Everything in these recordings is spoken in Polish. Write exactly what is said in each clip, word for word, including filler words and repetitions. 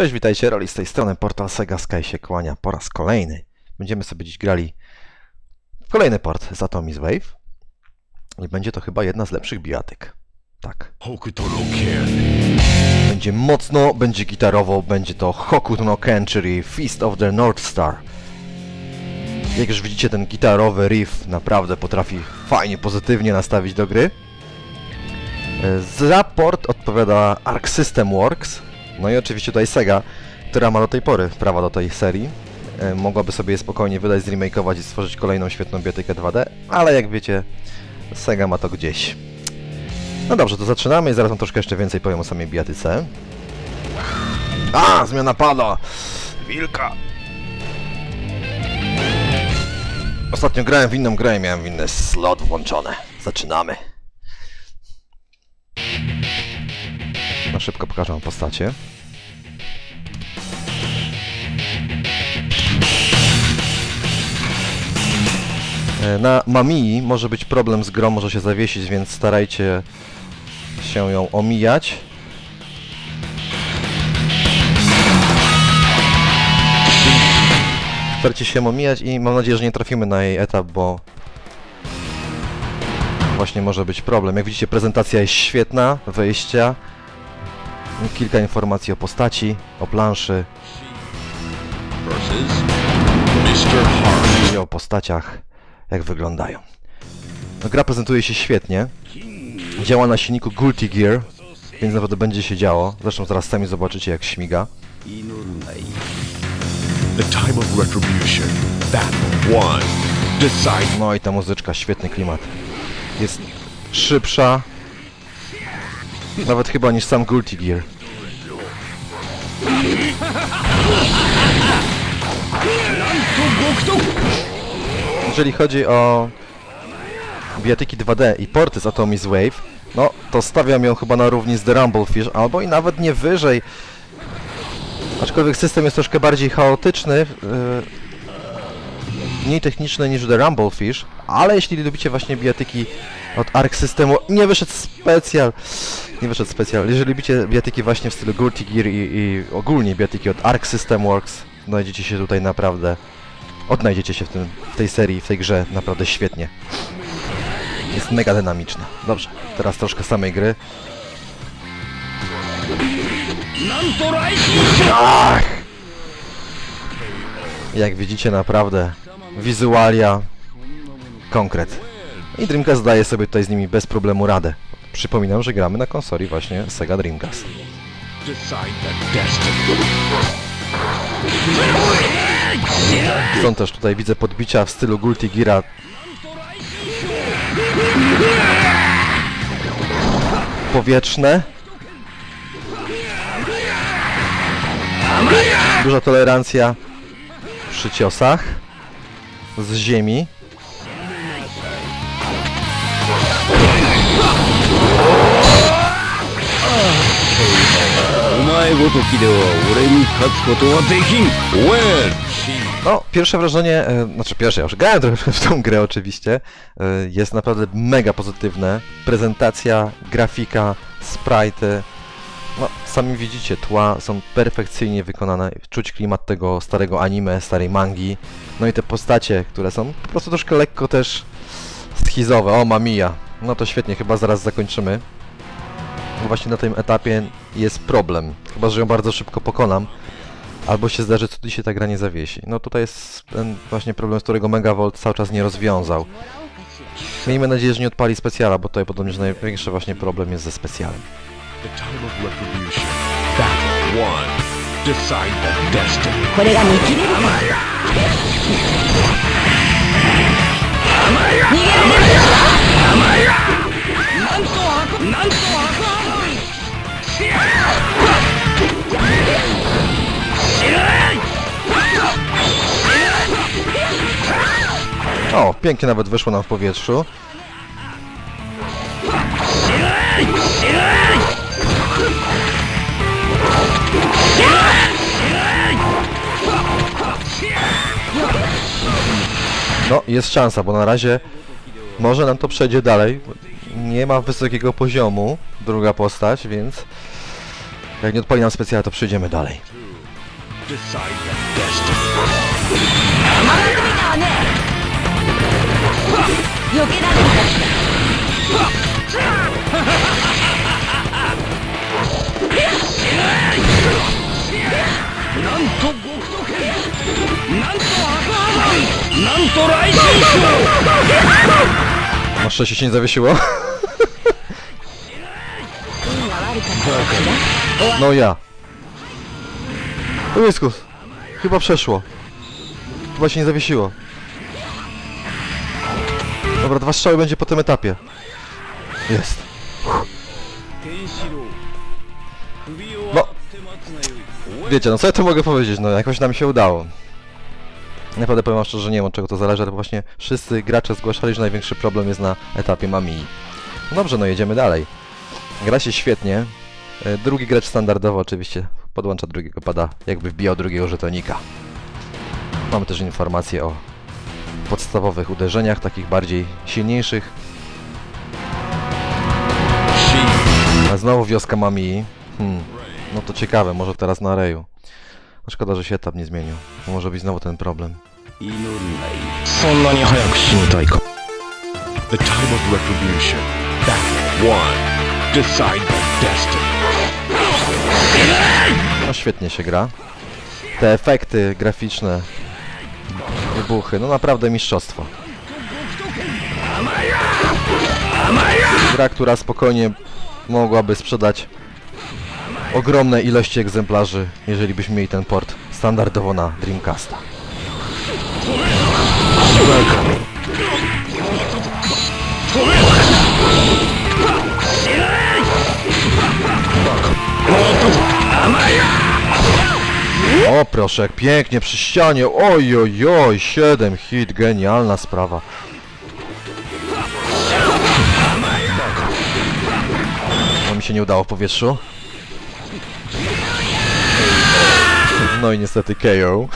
Cześć, witajcie, Roli z tej strony, portal Sega Sky się kłania po raz kolejny. Będziemy sobie dziś grali w kolejny port z Atomiswave i będzie to chyba jedna z lepszych bijatyk. Tak. Hokuto no Ken. Będzie mocno, będzie gitarowo, będzie to Hokuto no Ken, czyli Fist of the North Star. Jak już widzicie, ten gitarowy riff naprawdę potrafi fajnie, pozytywnie nastawić do gry. Za port odpowiada Arc System Works. No i oczywiście tutaj Sega, która ma do tej pory prawa do tej serii. Mogłaby sobie je spokojnie wydać, zremake'ować i stworzyć kolejną świetną bijatykę dwa D, ale jak wiecie, Sega ma to gdzieś. No dobrze, to zaczynamy i zaraz wam troszkę jeszcze więcej powiem o samej bijatyce. A, zmiana pada! Wilka! Ostatnio grałem w inną grę i miałem inny slot włączone. Zaczynamy. No szybko pokażę wam postacie. Na Mamii może być problem z grą, może się zawiesić, więc starajcie się ją omijać. Starajcie się ją omijać i mam nadzieję, że nie trafimy na jej etap, bo właśnie może być problem. Jak widzicie, prezentacja jest świetna, wejścia. Kilka informacji o postaci, o planszy i o postaciach, jak wyglądają. No, gra prezentuje się świetnie. Działa na silniku Guilty Gear, więc naprawdę będzie się działo. Zresztą zaraz sami zobaczycie, jak śmiga. No i ta muzyczka, świetny klimat. Jest szybsza. Nawet chyba niż sam Guilty Gear. Jeżeli chodzi o bijatyki dwa D i porty z Atomiswave, no to stawiam ją chyba na równi z The Rumble Fish, albo i nawet nie wyżej. Aczkolwiek system jest troszkę bardziej chaotyczny, yy, mniej techniczny niż The Rumble Fish, ale jeśli lubicie właśnie bijatyki od Arc Systemu, nie wyszedł specjal, nie wyszedł specjal, jeżeli lubicie bijatyki właśnie w stylu Guilty Gear i, i ogólnie bijatyki od Arc System Works, znajdziecie się tutaj naprawdę, odnajdziecie się w, tym, w tej serii, w tej grze naprawdę świetnie. Jest mega dynamiczna. Dobrze, teraz troszkę samej gry. Ach! Jak widzicie, naprawdę wizualia, konkret. I Dreamcast daje sobie tutaj z nimi bez problemu radę. Przypominam, że gramy na konsoli właśnie Sega Dreamcast. Są też tutaj, widzę, podbicia w stylu Guilty Geara. Powietrzne. Duża tolerancja przy ciosach z ziemi. No, pierwsze wrażenie, znaczy pierwsze, ja już grałem trochę w tą grę oczywiście, jest naprawdę mega pozytywne. Prezentacja, grafika, sprite, no sami widzicie, tła są perfekcyjnie wykonane, czuć klimat tego starego anime, starej mangi, no i te postacie, które są po prostu troszkę lekko też schizowe. O, Mamiya, no to świetnie, chyba zaraz zakończymy. Właśnie na tym etapie jest problem, chyba że ją bardzo szybko pokonam, albo się zdarzy, co tu się ta gra nie zawiesi. No tutaj jest ten właśnie problem, z którego Megavolt cały czas nie rozwiązał. Miejmy nadzieję, że nie odpali specjala, bo tutaj podobnie, że największy właśnie problem jest ze specjalem. O, pięknie nawet wyszło nam w powietrzu. No, jest szansa, bo na razie może nam to przejdzie dalej. Nie ma wysokiego poziomu druga postać, więc jak nie odpali nam specjalnie, to przejdziemy dalej. decide the destiny. Na szczęście się nie zawiesiło. No ja. Łyskus. Chyba przeszło. Chyba się nie zawiesiło. Dobra, dwa strzały będzie po tym etapie. Jest. No. Wiecie, no co ja tu mogę powiedzieć? No jakoś nam się udało. Naprawdę powiem szczerze, że nie wiem od czego to zależy, ale właśnie wszyscy gracze zgłaszali, że największy problem jest na etapie Mamii. No dobrze, no jedziemy dalej. Gra się świetnie. Drugi gracz standardowo oczywiście podłącza drugiego pada, jakby wbijał drugiego żetonika. Mamy też informacje o podstawowych uderzeniach, takich bardziej silniejszych. A znowu wioska Mamii. Hmm. No to ciekawe, może teraz na Reju. No szkoda, że się etap nie zmienił. Może być znowu ten problem. The time of retribution. Back one. Decide the destiny. No świetnie się gra. Te efekty graficzne, wybuchy, no naprawdę mistrzostwo. Gra, która spokojnie mogłaby sprzedać ogromne ilości egzemplarzy, jeżeli byśmy mieli ten port standardowo na Dreamcasta. O proszę, jak pięknie przy ścianie. Oj, oj, oj, siedem hit, genialna sprawa. No mi się nie udało w powietrzu. No i niestety K O.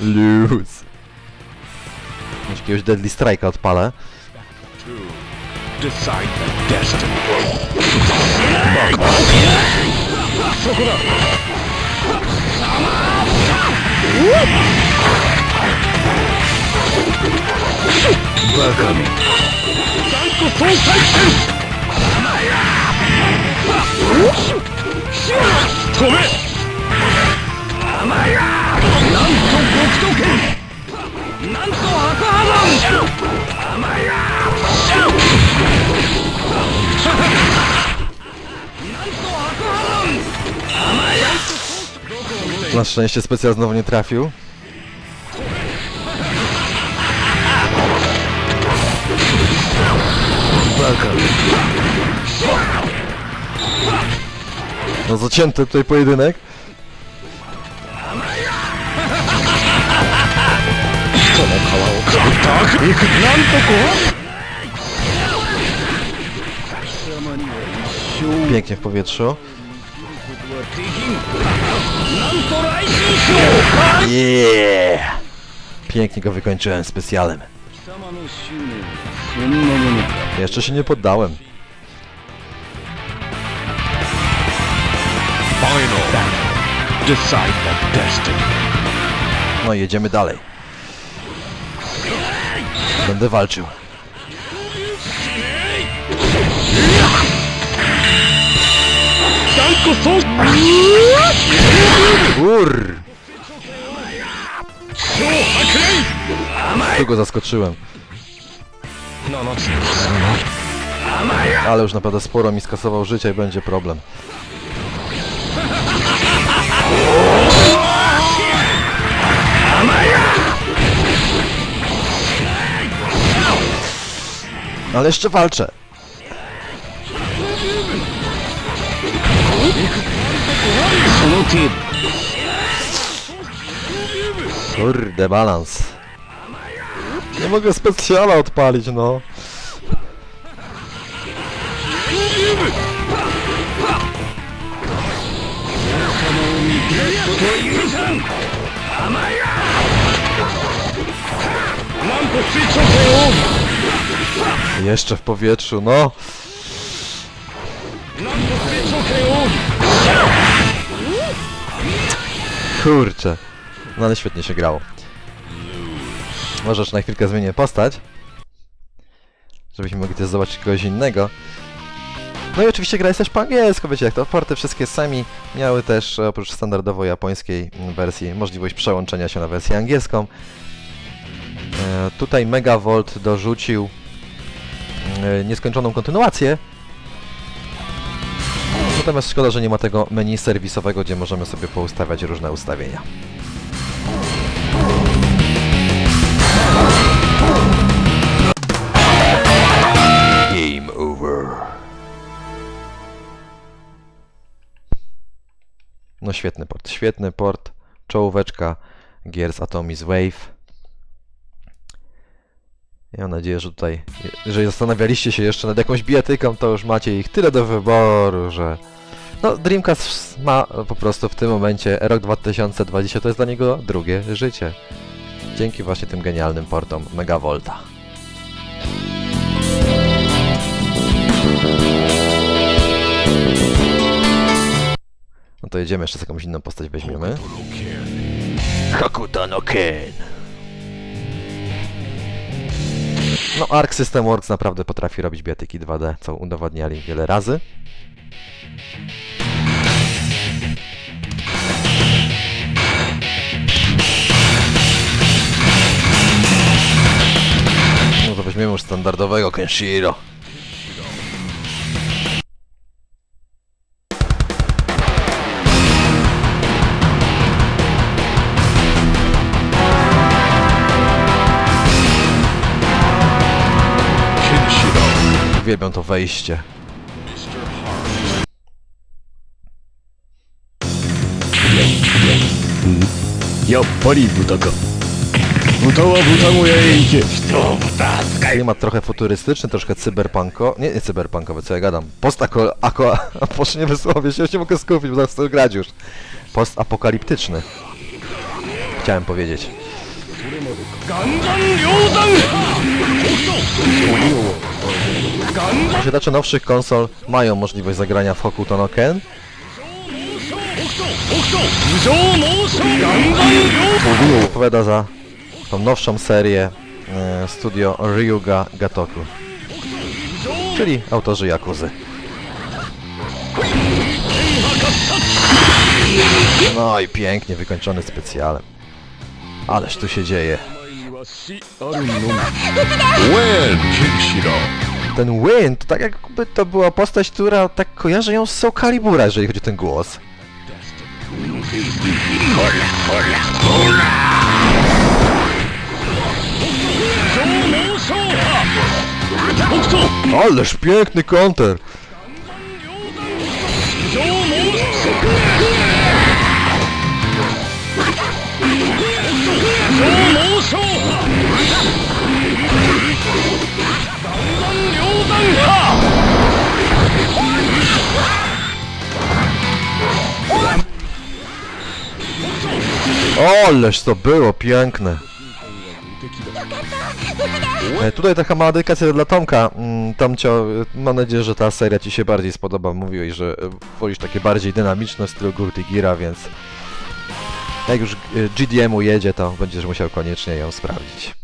Lose. Jakiegoś Deadly Strike'a odpalę. Decide the destiny. Na szczęście specjal znowu nie trafił. No zacięty tutaj pojedynek. Pięknie w powietrzu. Yeah. Pięknie go wykończyłem specjalem. Jeszcze się nie poddałem. No i jedziemy dalej. Będę walczył. Kur! Tu go zaskoczyłem. Ale już naprawdę sporo mi skasował życia i będzie problem. Ale jeszcze walczę. Kurde, balans. Nie mogę specjala odpalić, no. Jeszcze w powietrzu, no. Kurczę. No ale świetnie się grało. Możesz na chwilkę zmienię postać. Żebyśmy mogli też zobaczyć kogoś innego. No i oczywiście gra jest też po angielsku, wiecie jak to. Porty wszystkie sami miały też, oprócz standardowo japońskiej wersji, możliwość przełączenia się na wersję angielską. E, tutaj Megavolt dorzucił e, nieskończoną kontynuację. Natomiast szkoda, że nie ma tego menu serwisowego, gdzie możemy sobie poustawiać różne ustawienia. Game over. No świetny port, świetny port. Czołóweczka gier z Atomiswave. Ja mam nadzieję, że tutaj, jeżeli zastanawialiście się jeszcze nad jakąś bijatyką, to już macie ich tyle do wyboru, że... No, Dreamcast ma po prostu w tym momencie rok dwa tysiące dwudziesty, to jest dla niego drugie życie. Dzięki właśnie tym genialnym portom Megavolta. No to jedziemy, jeszcze z jakąś inną postać weźmiemy. Hokuto no Ken. No, Arc System Works naprawdę potrafi robić biatyki dwa D, co udowadniali wiele razy. No to weźmiemy już standardowego Kenshiro. Uwielbiam to wejście. Klimat trochę futurystyczny, troszkę cyberpunko. Nie, nie cyberpunkowy, co ja gadam. Post-ako... Ako... Proszę nie wysłowię się, już nie mogę skupić, bo zaraz chcę grać już. Post-apokaliptyczny. Chciałem powiedzieć. Posiadacze nowszych konsol mają możliwość zagrania w Hokuto no Ken. Odpowiada za tą nowszą serię e, studio Ryuga Gatoku, czyli autorzy Yakuzy. No i pięknie wykończony specjalem. Ależ tu się dzieje. Ten Win, to tak jakby to była postać, która tak kojarzy ją z Soul Calibura, jeżeli chodzi o ten głos. Ależ piękny konter! Oleż to było piękne. E, tutaj taka mała dedykacja dla Tomka. Tomcio, mam nadzieję, że ta seria ci się bardziej spodoba. Mówiłeś, że wolisz takie bardziej dynamiczne w stylu Guilty Geara, więc... Jak już G D M-u jedzie, to będziesz musiał koniecznie ją sprawdzić.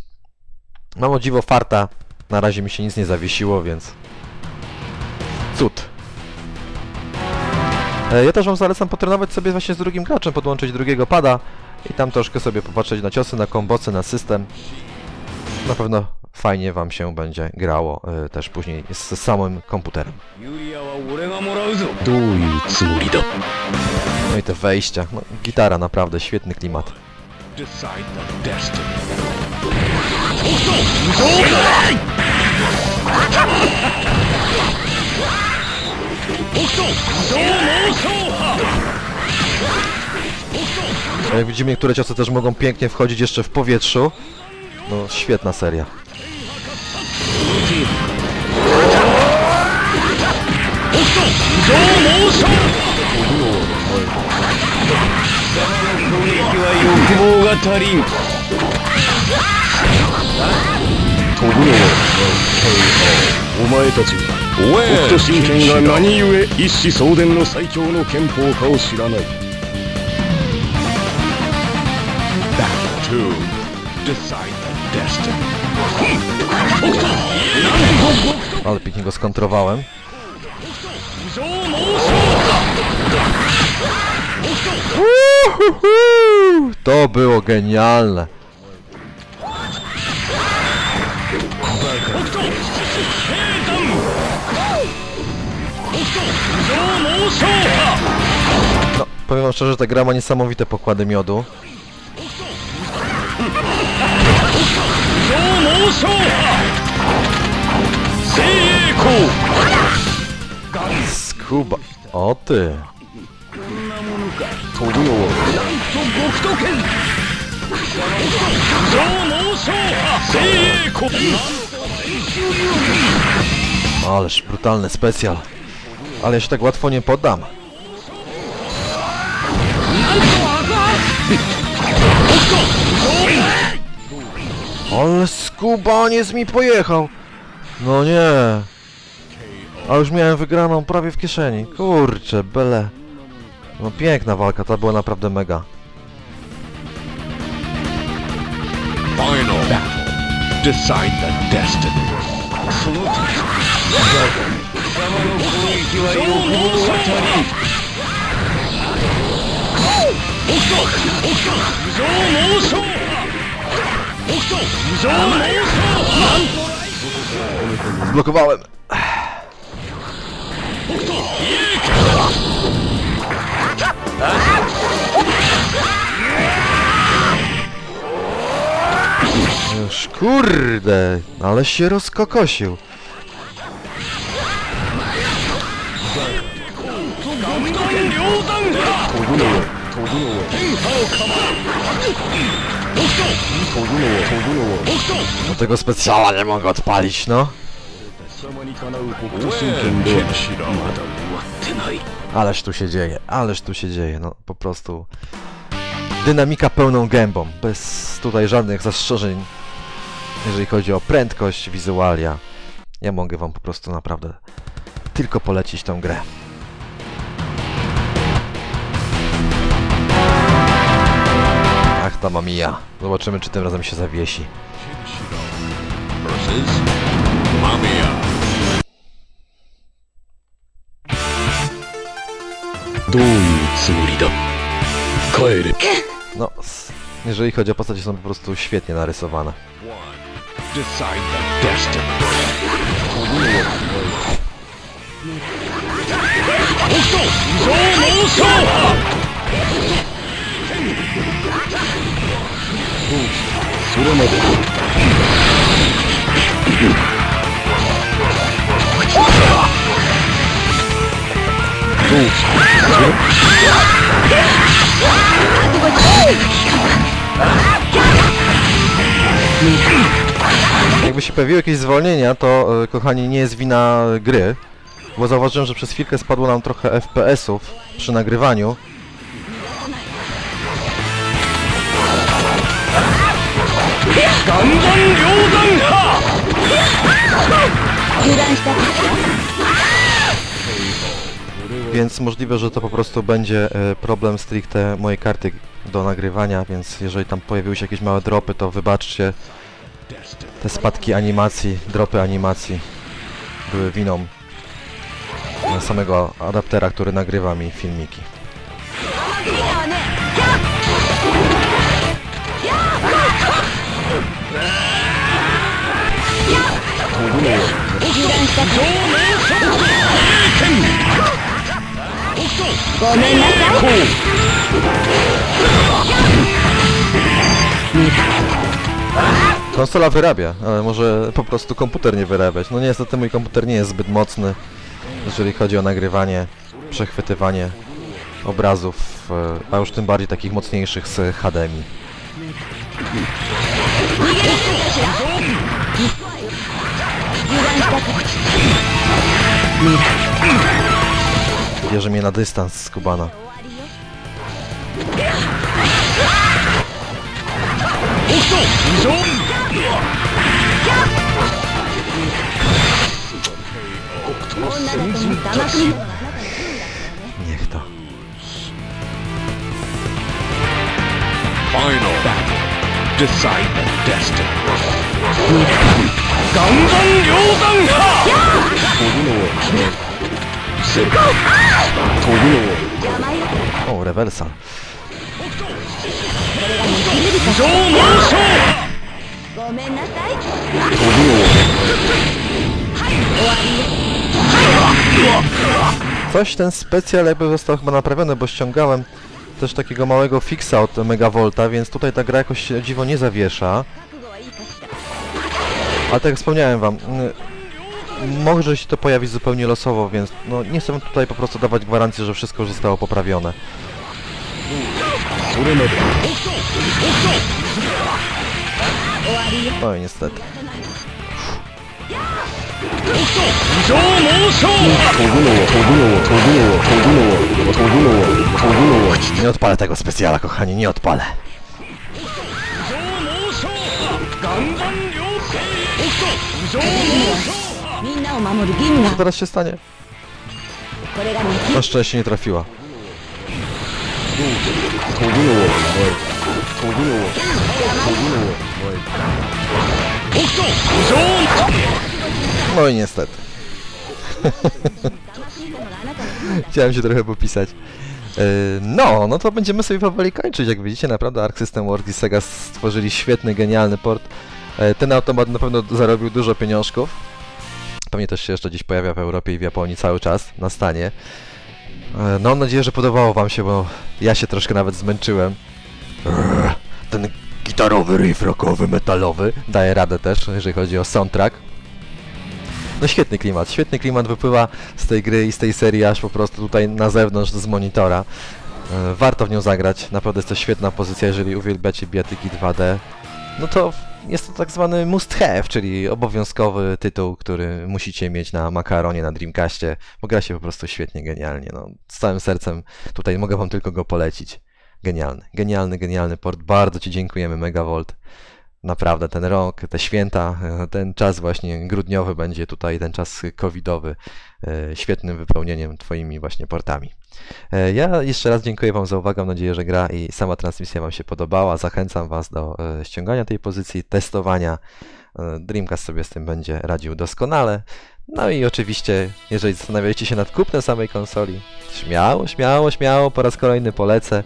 Mam o dziwo farta. Na razie mi się nic nie zawiesiło, więc... Cud. E, ja też wam zalecam potrenować sobie właśnie z drugim graczem, podłączyć drugiego pada i tam troszkę sobie popatrzeć na ciosy, na kombosy, na system. Na pewno fajnie wam się będzie grało e, też później z samym komputerem. No i te wejścia. No, gitara naprawdę, świetny klimat. Jak widzimy, niektóre ciosy też mogą pięknie wchodzić jeszcze w powietrzu. No, świetna seria. two. Decide the destiny. Ale pięknie go skontrowałem. Uhuhu! To było genialne. No, powiem wam szczerze, że ta gra ma niesamowite pokłady miodu. Skuba... O ty! Ależ brutalny specjal. Ale ja się tak łatwo nie poddam. Ale skubaniec mi pojechał. No nie. A już miałem wygraną prawie w kieszeni. Kurczę, bele. No piękna walka, ta była naprawdę mega. Final battle. Decide the destiny. Zblokowałem. Już kurde, ale się rozkokosił. No tego specjala nie mogę odpalić, no. Ależ tu się dzieje, ależ tu się dzieje, no po prostu. Dynamika pełną gębą, bez tutaj żadnych zastrzeżeń, jeżeli chodzi o prędkość, wizualia. Ja mogę wam po prostu naprawdę tylko polecić tą grę. Ach, ta mamija. Zobaczymy, czy tym razem się zawiesi. No, jeżeli chodzi o postacie, są po prostu świetnie narysowane. Jakby się pojawiły jakieś zwolnienia, to kochani, nie jest wina gry, bo zauważyłem, że przez chwilkę spadło nam trochę F P S-ów przy nagrywaniu. Więc możliwe, że to po prostu będzie problem stricte mojej karty do nagrywania, więc jeżeli tam pojawiły się jakieś małe dropy, to wybaczcie. Te spadki animacji, dropy animacji były winą samego adaptera, który nagrywa mi filmiki. Konsola wyrabia, ale może po prostu komputer nie wyrabiać. No niestety mój komputer nie jest zbyt mocny, jeżeli chodzi o nagrywanie, przechwytywanie obrazów, a już tym bardziej takich mocniejszych z H D M I. Bierze mnie na dystans z Kubana. Niech to. Final battle. decide the destiny. Ganzan Ryodan Ha! Tobi no O, rewersa. Coś ten specjal jakby został chyba naprawiony, bo ściągałem też takiego małego fixa od Megavolta, więc tutaj ta gra jakoś dziwo nie zawiesza. Ale tak jak wspomniałem wam, może się to pojawić zupełnie losowo, więc no nie chcę tutaj po prostu dawać gwarancji, że wszystko już zostało poprawione. No i niestety. Nie odpalę tego specjala, kochani, nie odpalę. Co teraz się stanie? Na szczęście nie trafiła. No i niestety. Chciałem się trochę popisać. No, no to będziemy sobie powoli kończyć. Jak widzicie, naprawdę Arc System Works i Sega stworzyli świetny, genialny port. Ten automat na pewno zarobił dużo pieniążków. Pewnie też się jeszcze gdzieś pojawia w Europie i w Japonii cały czas, na stanie. No, mam nadzieję, że podobało wam się, bo ja się troszkę nawet zmęczyłem. Ten gitarowy riff rockowy, metalowy daje radę też, jeżeli chodzi o soundtrack. No świetny klimat, świetny klimat wypływa z tej gry i z tej serii aż po prostu tutaj na zewnątrz z monitora. Warto w nią zagrać, naprawdę jest to świetna pozycja, jeżeli uwielbiacie bijatyki dwa D. No to jest to tak zwany must have, czyli obowiązkowy tytuł, który musicie mieć na makaronie, na Dreamcastie, bo gra się po prostu świetnie, genialnie. No, z całym sercem tutaj mogę wam tylko go polecić. Genialny, genialny, genialny port. Bardzo ci dziękujemy, Megavolt. Naprawdę ten rok, te święta, ten czas właśnie grudniowy będzie tutaj, ten czas covidowy, świetnym wypełnieniem twoimi właśnie portami. Ja jeszcze raz dziękuję wam za uwagę, mam nadzieję, że gra i sama transmisja wam się podobała. Zachęcam was do ściągania tej pozycji, testowania. Dreamcast sobie z tym będzie radził doskonale. No i oczywiście, jeżeli zastanawialiście się nad kupnem samej konsoli, śmiało, śmiało, śmiało, po raz kolejny polecę.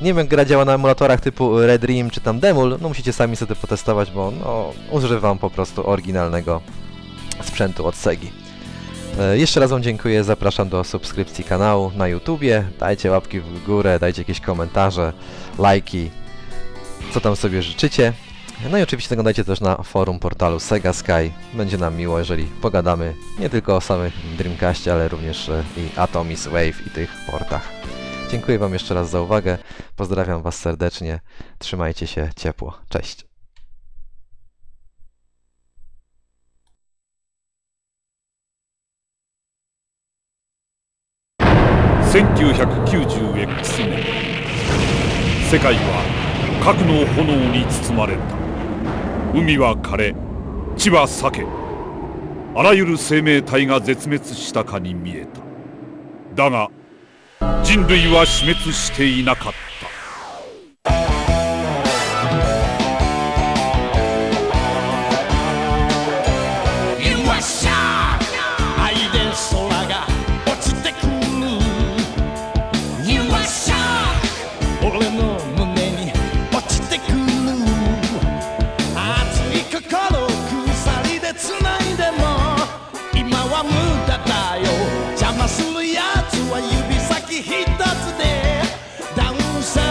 Nie wiem, jak gra działa na emulatorach typu Redream czy tam Demul, no musicie sami sobie potestować, bo no, używam po prostu oryginalnego sprzętu od Segi. E, jeszcze raz wam dziękuję, zapraszam do subskrypcji kanału na YouTubie, dajcie łapki w górę, dajcie jakieś komentarze, lajki, co tam sobie życzycie. No i oczywiście zaglądajcie też na forum portalu Sega Sky. Będzie nam miło, jeżeli pogadamy nie tylko o samych Dreamcastie, ale również i Atomiswave i tych portach. Dziękuję wam jeszcze raz za uwagę. Pozdrawiam was serdecznie. Trzymajcie się ciepło. Cześć. tysiąc dziewięćset dziewięćdziesiąty Sekai wa kaku no honou ni tsutsumareta. 海は枯れ、地は裂け、あらゆる生命体が絶滅したかに見えた。だが、人類は死滅していなかった。「邪魔するやつは指先ひとつでダウンサー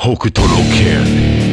Hokuto no Ken.